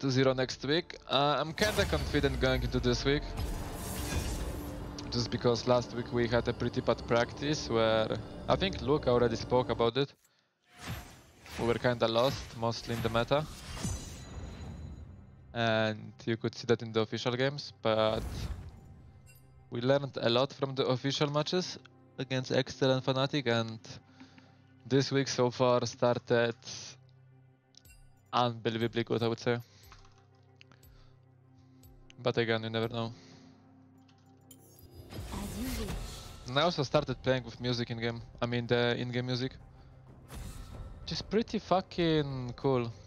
2-0 next week. I'm kinda confident going into this week. Just because last week we had a pretty bad practice where... I think Luke already spoke about it. We were kinda lost, mostly in the meta. And you could see that in the official games, but... we learned a lot from the official matches against XL and Fnatic, and... this week so far started... unbelievably good, I would say. But again, you never know. And I also started playing with music in-game. I mean the in-game music. Which is pretty fucking cool.